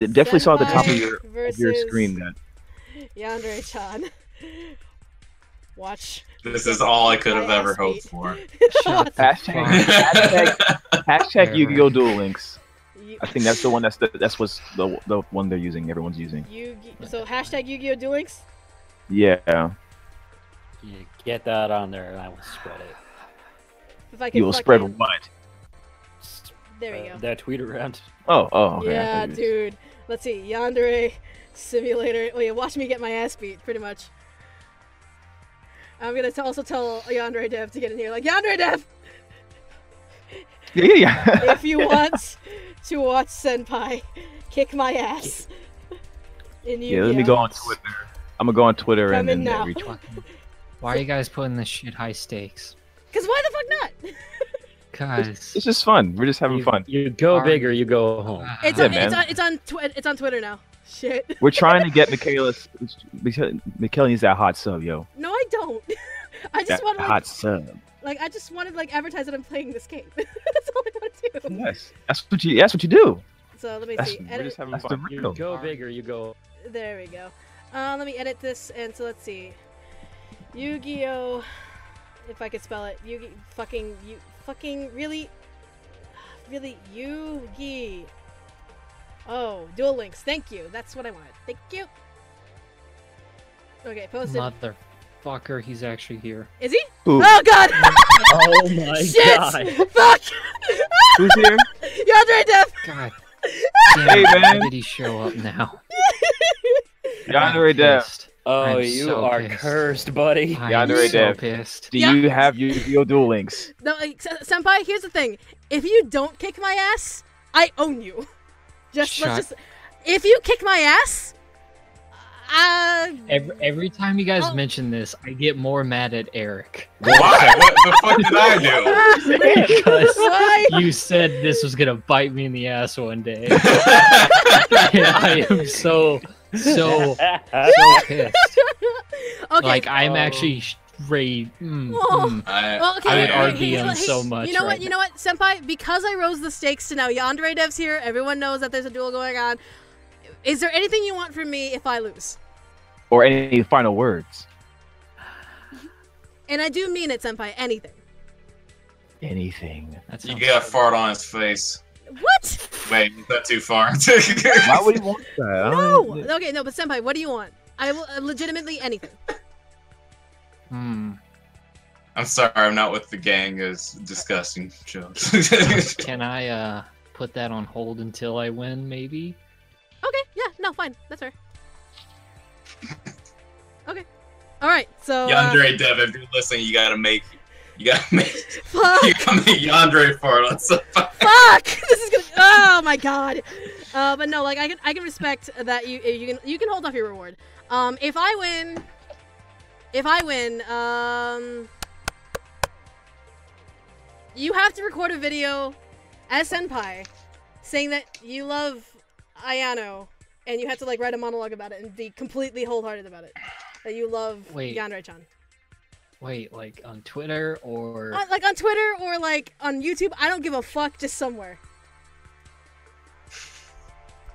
It definitely saw at the top of your screen that. Yandere-chan. Watch. This is all I could have ever hoped for. Hashtag Yu-Gi-Oh! Duel Links. I think that's the one. That's what's the one they're using. Everyone's using. So hashtag Yu-Gi-Oh! Duel Links. Yeah. You get that on there, and I will spread it. If I can, you will spread what? There you go. That tweet around. Oh. Okay. Yeah, dude. Let's see. Yandere Simulator. Oh yeah, watch me get my ass beat, pretty much. I'm gonna also tell Yandere Dev to get in here. Like, Yandere Dev. Yeah. If you want to watch Senpai kick my ass. In Yu-Gi-Oh. Let me go on Twitter. I'm gonna go on Twitter and then reach one. Why are you guys putting this shit high stakes? Cause why the fuck not? Guys, it's just fun. We're just having fun. You go big or you go home. It's on Twitter now. Shit. We're trying to get Michaela's. Michaela needs that hot sub, yo. No, I don't. I just want like, hot sub. Like I just wanted like advertise that I'm playing this game. That's all I want to do. Yes, that's what you do. So let me see. We're just having fun. You go big or you go. There we go. Let me edit this and so let's see. Yu-Gi-Oh. If I could spell it, Yu-Gi-Oh! Oh, Duel Links. Thank you. That's what I wanted. Thank you. Okay, posted. Motherfucker, he's actually here. Is he? Ooh. Oh god! Oh my god! Fuck! Who's here? Yandere Dev. God. Damn, hey man! Why did he show up now? Yandere Dev. Oh, you are cursed, buddy. Yandere Dev, do you have Yu-Gi-Oh! Duel Links? No, Senpai, here's the thing. If you don't kick my ass, I own you. Let's just. If you kick my ass, every time you guys mention this, I get more mad at Eric. Why? What the fuck did I do? Because you said this was gonna bite me in the ass one day. I am so pissed. Okay. Like I'm actually straight. I would RB on so much. You know what, Senpai? Because I rose the stakes to now Yandere Dev's here. Everyone knows that there's a duel going on. Is there anything you want from me if I lose? Or any final words? And I do mean it, Senpai. Anything. Anything. You got a fart on his face. What? Wait, is that too far? Why would you want that? No! Okay, no, but Senpai, what do you want? I will legitimately anything. I'm sorry, I'm not with the gang. It's disgusting jokes. Can I put that on hold until I win, maybe? Okay, yeah, no, fine. That's fair. Okay. Alright, so... Yandere Dev, if you're listening, you gotta make Yandere fart on somebody. Fuck! This is gonna. Oh my god. But no, like I can respect that you can hold off your reward. If I win, you have to record a video as Senpai, saying that you love Ayano, and you have to like write a monologue about it and be completely wholehearted about it, that you love Yandere-chan. Wait, like on Twitter or... like on Twitter or like on YouTube? I don't give a fuck, just somewhere.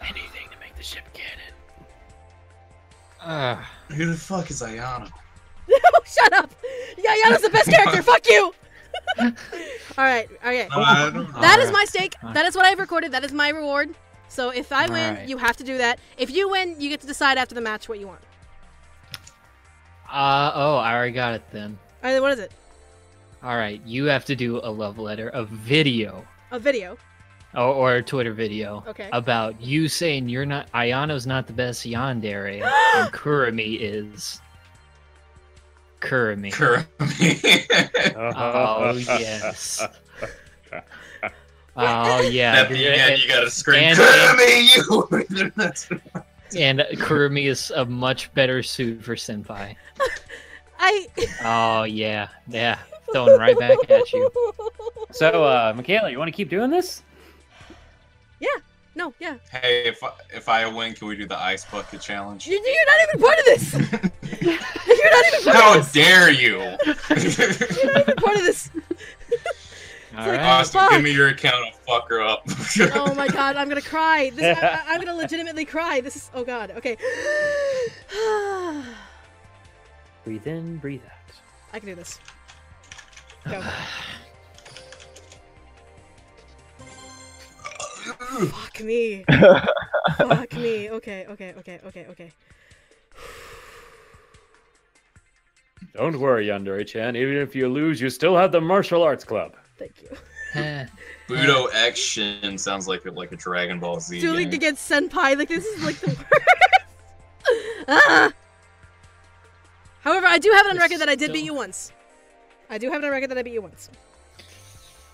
Anything to make the ship cannon. Who the fuck is Ayano? No, shut up! Yeah, Ayano's the best character, fuck you! Alright, okay. That is my stake, that is what I've recorded, that is my reward. So if I win, you have to do that. If you win, you get to decide after the match what you want. Oh, I already got it then. Alright, what is it? Alright, you have to do a love letter, a video. A video? Or a Twitter video. Okay. About you saying you're not, Ayano's not the best Yandere, and Kurumi is. Kurumi. Oh, yes. Oh, yeah. You gotta scream, Kurumi, you! And Kurumi is a much better suit for Senpai. Oh, yeah. Throwing right back at you. So, Michaela, you want to keep doing this? Yeah. No, yeah. Hey, if I win, can we do the ice bucket challenge? You're not even part of this! You're not even part of this! How dare you! You're not even part of this! Right. Austin, fuck. Give me your account. I'll fuck her up. Oh my god, I'm gonna cry. This, I'm gonna legitimately cry. This is. Oh god. Okay. Breathe in, breathe out. I can do this. Go. Fuck me. Fuck me. Okay. Okay. Okay. Okay. Okay. Don't worry, Yandere-chan. Even if you lose, you still have the martial arts club. Thank you. Budo action sounds like a Dragon Ball Z. Dueling against Senpai, like this is like the worst. However, I do have it on record that I did beat you once. I do have it on record that I beat you once.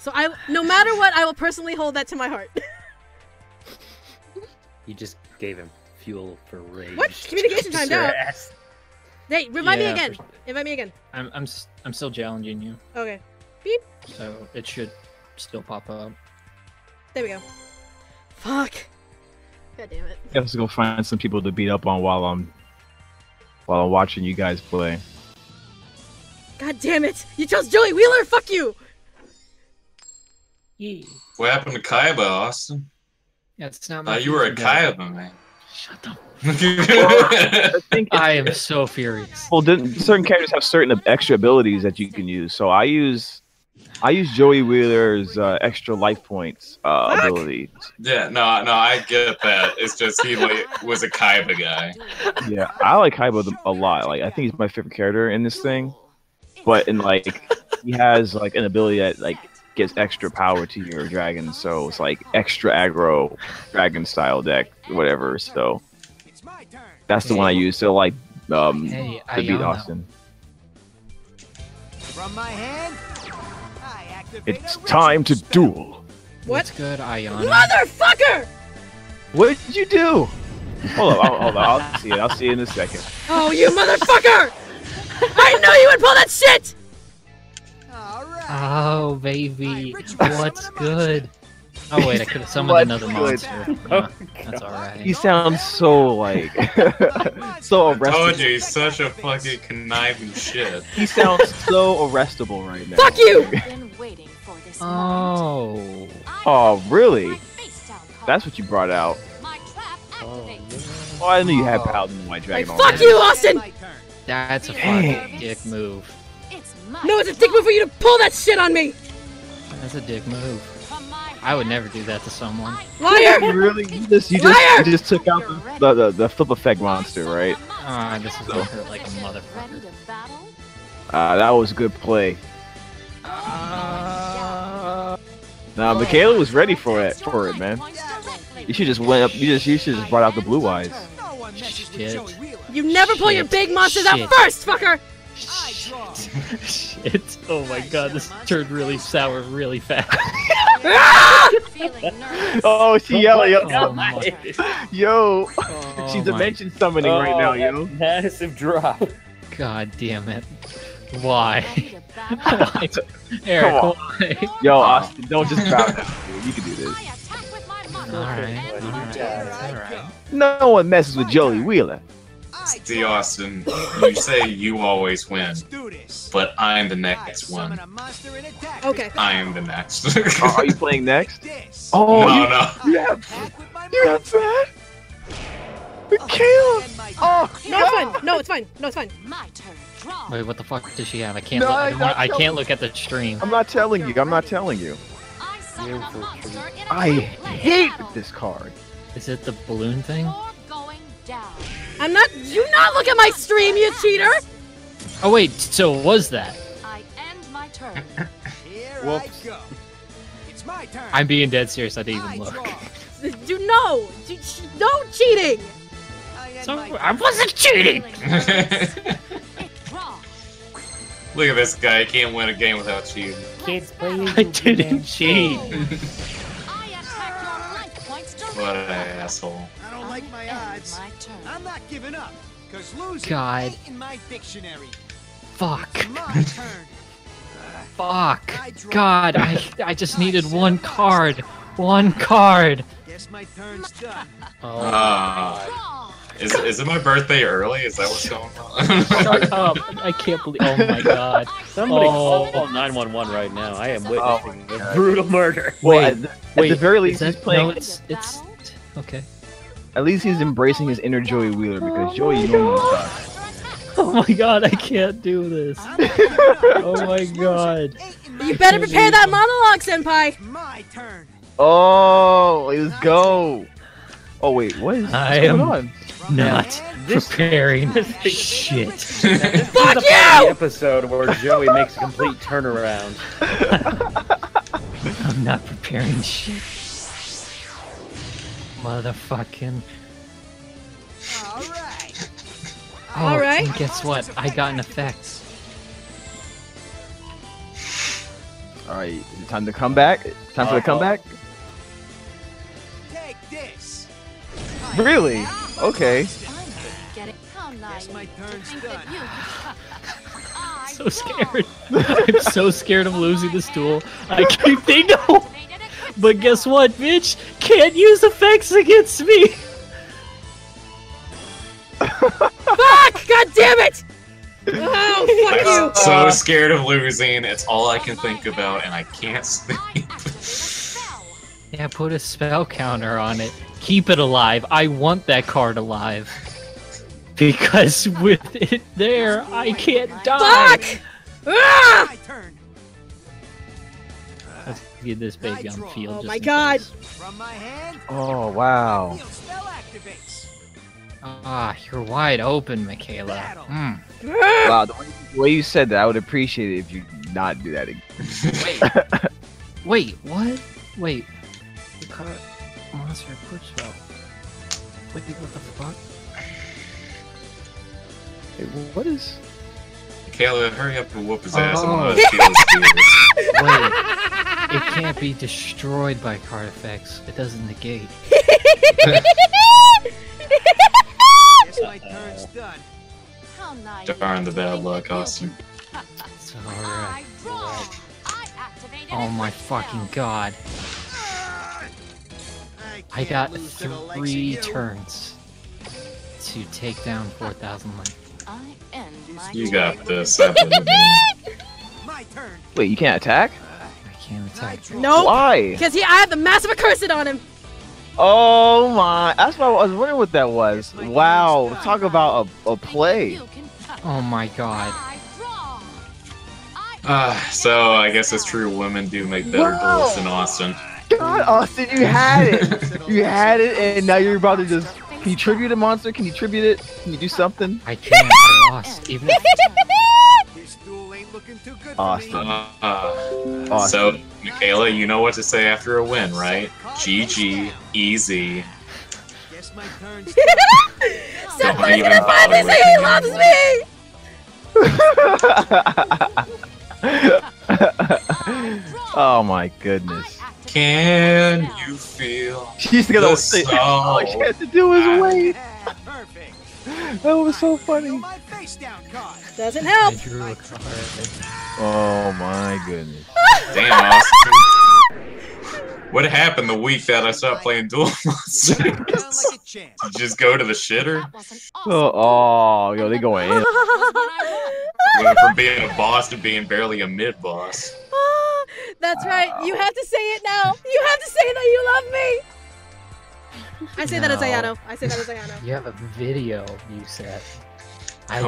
So I, no matter what, I will personally hold that to my heart. You just gave him fuel for rage. What? Communication timed out. Hey, remind me again. Invite me again. I'm still challenging you. Okay. Beep. So it should still pop up. There we go. Fuck. God damn it. I have to go find some people to beat up on while I'm watching you guys play. God damn it! You chose Joey Wheeler. Fuck you. Yeah. What happened to Kaiba, Austin? Yeah, it's not my. You were a Kaiba man. Shut up. I am so furious. Well, certain characters have certain extra abilities that you can use. So I use Joey Wheeler's extra life points ability. Yeah, no, I get that. It's just he like, was a Kaiba guy. Yeah, I like Kaiba a lot. Like I think he's my favorite character in this thing. But in like he has like an ability that like gets extra power to your dragon, so it's like extra aggro dragon style deck, whatever. So. That's the one I used to like to beat Austin. From my hand, I it's time to duel. What's good, Ayano? Motherfucker! What did you do? Hold on, hold on. I'll see it. I'll see it in a second. Oh, you motherfucker! I knew you would pull that shit. All right. Oh baby, what's good? Oh wait, I could have summoned another monster. No, that's alright. He sounds so like so arrestable. Told you, he's such a fucking conniving shit. He sounds so arrestable right now. Fuck you! Oh. Oh really? That's what you brought out. Oh, I knew you had Paladin White Dragon. Fuck you, Austin! That's a fucking dick move. No, it's a dick move for you to pull that shit on me! That's a dick move. I would never do that to someone. Liar! You really? You just took out the flip effect monster, right? Ah, this is gonna hurt like a motherfucker. That was good play. Nah, Michaela was ready for it. Man. You should just went up. You should just brought out the Blue Eyes. Shit. You never pull your big monsters out first, fucker. Shit. Oh my god, this turned really sour really fast. Oh, she yelling. Yo, she's dimension summoning right now, yo. Massive drop. God damn it. Why? Eric, why? Yo, Austin, don't just drop that. You can do this. Alright. No one messes with Joey Wheeler. See, Austin, you say you always win, but I'm the next one. Okay. I am the next. Oh, are you playing next? Oh, no. You have that? Michaela! Oh, no, it's fine. No, it's fine. No, it's fine. Wait, what the fuck does she have? I can't, I can't look at the stream. I'm not telling you. I'm not telling you. I hate this card. Is it the balloon thing? I'm not. Do not look at my stream, you cheater! Oh wait, so was that? I end my turn. Here I go. It's my turn. I'm being dead serious. I didn't even look. No cheating. I wasn't cheating. Look at this guy. He can't win a game without cheating. I didn't cheat. What an asshole. Like my odds. I'm not giving up, cause losing ain't in my dictionary. Fuck. My turn. Fuck. God, I just needed one card. Guess my turn's done. Oh. Is it my birthday early? Is that what's going on? Shut up! I can't believe. Oh my god! Somebody call 911 right now. I am witnessing a brutal murder. Well, wait, at the very least, he's playing. No, it's okay. At least he's embracing his inner Joey Wheeler because Joey normally sucks. Oh my god, I can't do this. Oh my god. You better prepare that monologue, Senpai! My turn. Oh, let's go. Oh wait, what is going on? Not preparing this shit. Fuck you! Episode where Joey makes a complete turnaround. I'm not preparing shit. Motherfucking. All right. Oh, all right. And guess what? I got an effect. All right, is it time to come back? Time for the comeback? Take this. Really? Okay. I'm so scared. I'm so scared of losing the stool. I keep thinking no! But guess what, bitch? Can't use effects against me! Fuck! God damn it! Oh, fuck you! I'm so scared of losing, it's all I can think about, and I can't sleep. Yeah, put a spell counter on it. Keep it alive. I want that card alive. Because with it there, I can't die. Fuck! Ah! Let's get this baby on the field. Oh my god! Oh wow. Ah, you're wide open, Michaela. Mm. Wow, the way you said that, I would appreciate it if you did not do that again. Wait. Wait, what? Wait. Card monster push spell. Wait, what the fuck? Hey, what is? Kayla, hurry up and whoop his ass. Wait, it can't be destroyed by card effects. It doesn't negate. Darn the bad luck, Austin. It's alright. Oh my fucking god. I got 3 turns to take down 4,000 life. You got this. Wait, you can't attack? I can't attack. No. Why? Because I have the massive accursed on him. Oh my! That's why I was wondering what that was. Wow, talk about a play. Oh my god. So I guess it's true. Women do make better bullets than Austin. God, Austin, you had it! You had it, and now you're about to just... Can you tribute a monster? Can you tribute it? Can you do something? I can't. I lost. Even if... Austin. Austin. So, Michaela, you know what to say after a win, right? GG. Easy. Somebody's gonna find me saying he loves me! Oh my goodness. Can you feel? She's gonna the sing. All she had to do was wait. Perfect. That was so funny. Doesn't help. Oh my goodness. Damn, Austin. What happened the week that I stopped playing Duel Monsters? Did you just go to the shitter? Oh, yo, they going in. Went from being a boss to being barely a mid-boss. That's right. You have to say it now. You have to say that you love me. I say that as Ayano. I say that as Ayano. You have a video. You said. I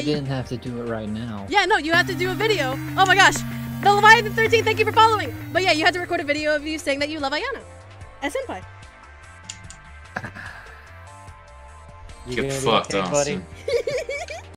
didn't have to do it right now. Yeah, no, you have to do a video. Oh my gosh, the Leviathan 13. Thank you for following. But yeah, you had to record a video of you saying that you love Ayano, as Senpai. Get fucked, Austin.